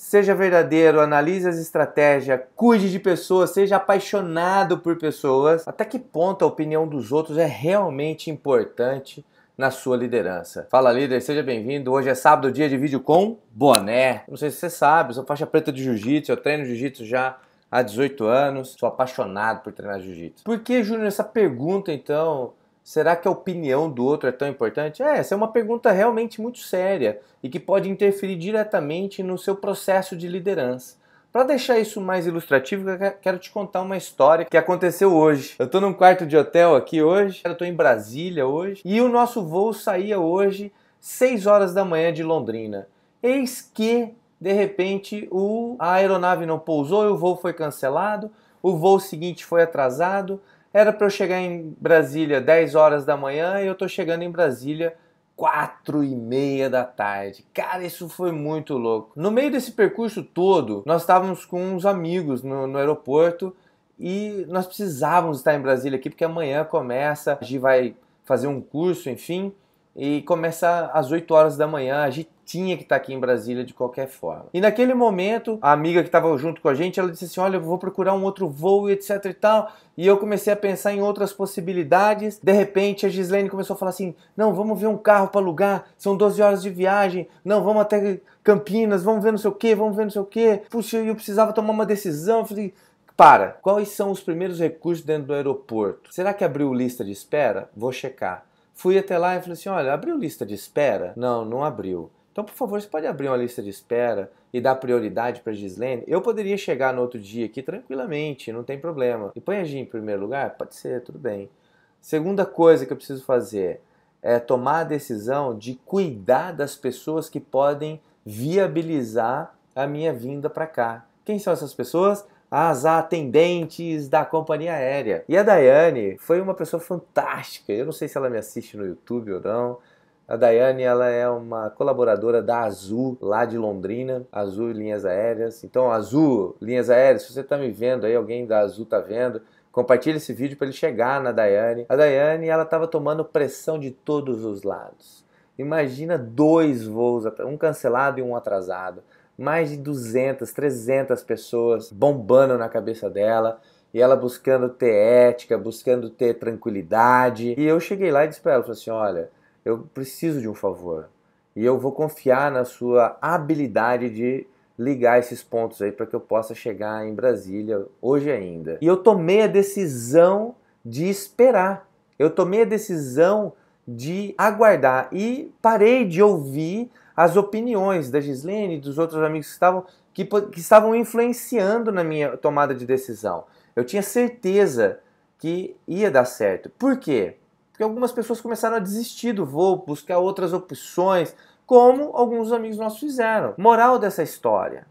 Seja verdadeiro, analise as estratégias, cuide de pessoas, seja apaixonado por pessoas. Até que ponto a opinião dos outros é realmente importante na sua liderança? Fala, líder, seja bem-vindo. Hoje é sábado, dia de vídeo com boné. Não sei se você sabe, eu sou faixa preta de jiu-jitsu, eu treino jiu-jitsu já há 18 anos, sou apaixonado por treinar jiu-jitsu. Por que, Júnior, essa pergunta então? Será que a opinião do outro é tão importante? Essa é uma pergunta realmente muito séria e que pode interferir diretamente no seu processo de liderança. Para deixar isso mais ilustrativo, quero te contar uma história que aconteceu hoje. Eu estou num quarto de hotel aqui hoje, eu estou em Brasília hoje, e o nosso voo saía hoje 6 horas da manhã de Londrina. Eis que, de repente, a aeronave não pousou e o voo foi cancelado, o voo seguinte foi atrasado. Era para eu chegar em Brasília 10 horas da manhã e eu tô chegando em Brasília 4h30 da tarde. Cara, isso foi muito louco. No meio desse percurso todo, nós estávamos com uns amigos no aeroporto e nós precisávamos estar em Brasília aqui porque amanhã começa, a gente vai fazer um curso, enfim, e começa às 8 horas da manhã, a gente tinha que estar aqui em Brasília de qualquer forma. E naquele momento, a amiga que estava junto com a gente, ela disse assim, olha, eu vou procurar um outro voo, etc e tal. E eu comecei a pensar em outras possibilidades. De repente, a Gislaine começou a falar assim, não, vamos ver um carro para alugar, são 12 horas de viagem, não, vamos até Campinas, vamos ver não sei o que, vamos ver não sei o que. Puxa, eu precisava tomar uma decisão, eu falei, para, quais são os primeiros recursos dentro do aeroporto? Será que abriu lista de espera? Vou checar. Fui até lá e falei assim, olha, abriu lista de espera? Não, não abriu. Então, por favor, você pode abrir uma lista de espera e dar prioridade para a Gislaine? Eu poderia chegar no outro dia aqui tranquilamente, não tem problema. E põe a Gi em primeiro lugar? Pode ser, tudo bem. Segunda coisa que eu preciso fazer é tomar a decisão de cuidar das pessoas que podem viabilizar a minha vinda para cá. Quem são essas pessoas? As atendentes da companhia aérea. E a Daiane foi uma pessoa fantástica. Eu não sei se ela me assiste no YouTube ou não. A Daiane, ela é uma colaboradora da Azul, lá de Londrina, Azul Linhas Aéreas. Então, Azul Linhas Aéreas, se você está me vendo aí, alguém da Azul está vendo, compartilha esse vídeo para ele chegar na Daiane. A Daiane, ela estava tomando pressão de todos os lados. Imagina 2 voos, um cancelado e um atrasado. Mais de 200, 300 pessoas bombando na cabeça dela. E ela buscando ter ética, buscando ter tranquilidade. E eu cheguei lá e disse para ela, falei assim, olha, eu preciso de um favor e eu vou confiar na sua habilidade de ligar esses pontos aí para que eu possa chegar em Brasília hoje ainda. E eu tomei a decisão de esperar, eu tomei a decisão de aguardar e parei de ouvir as opiniões da Gislaine e dos outros amigos que estavam influenciando na minha tomada de decisão. Eu tinha certeza que ia dar certo. Por quê? Porque algumas pessoas começaram a desistir do voo, buscar outras opções, como alguns amigos nossos fizeram. Moral dessa história,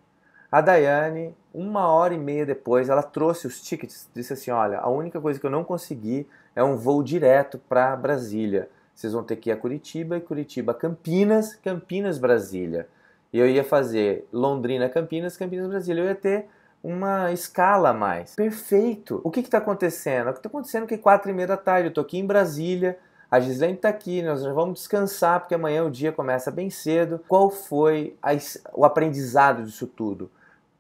a Daiane, 1h30 depois, ela trouxe os tickets, disse assim, olha, a única coisa que eu não consegui é um voo direto para Brasília. Vocês vão ter que ir a Curitiba, e Curitiba, Campinas, Campinas, Brasília. E eu ia fazer Londrina, Campinas, Campinas, Brasília. Eu ia ter uma escala a mais. Perfeito! O que está acontecendo? O que está acontecendo é que 4h30 da tarde eu estou aqui em Brasília, a Gislaine está aqui, nós vamos descansar porque amanhã o dia começa bem cedo. Qual foi o aprendizado disso tudo?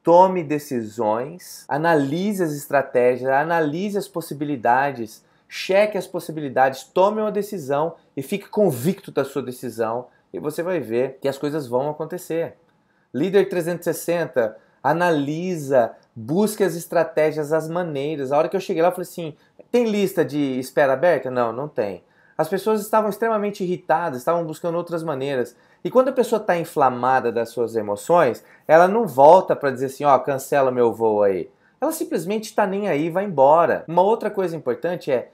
Tome decisões, analise as estratégias, analise as possibilidades, cheque as possibilidades, tome uma decisão e fique convicto da sua decisão e você vai ver que as coisas vão acontecer. Líder 360, analisa, busque as estratégias, as maneiras. A hora que eu cheguei lá, eu falei assim, tem lista de espera aberta? Não, não tem. As pessoas estavam extremamente irritadas, estavam buscando outras maneiras. E quando a pessoa está inflamada das suas emoções, ela não volta para dizer assim, ó, cancela meu voo aí. Ela simplesmente está nem aí, vai embora. Uma outra coisa importante é,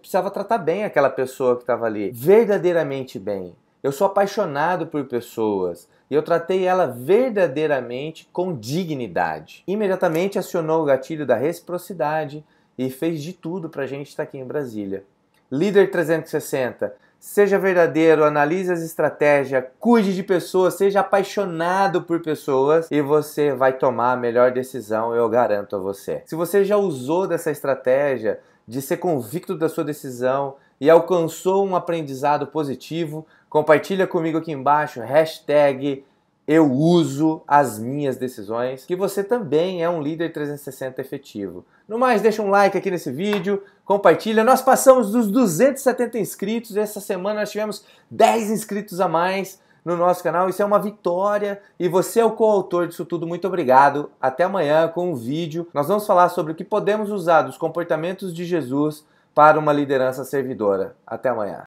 precisava tratar bem aquela pessoa que estava ali, verdadeiramente bem. Eu sou apaixonado por pessoas e eu tratei ela verdadeiramente com dignidade. Imediatamente acionou o gatilho da reciprocidade e fez de tudo para a gente estar aqui em Brasília. Líder 360, seja verdadeiro, analise as estratégias, cuide de pessoas, seja apaixonado por pessoas e você vai tomar a melhor decisão, eu garanto a você. Se você já usou dessa estratégia de ser convicto da sua decisão e alcançou um aprendizado positivo, compartilha comigo aqui embaixo, hashtag eu uso as minhas decisões, que você também é um líder 360 efetivo. No mais, deixa um like aqui nesse vídeo, compartilha. Nós passamos dos 270 inscritos, essa semana nós tivemos 10 inscritos a mais no nosso canal, isso é uma vitória e você é o coautor disso tudo, muito obrigado. Até amanhã com um vídeo, nós vamos falar sobre o que podemos usar dos comportamentos de Jesus para uma liderança servidora. Até amanhã.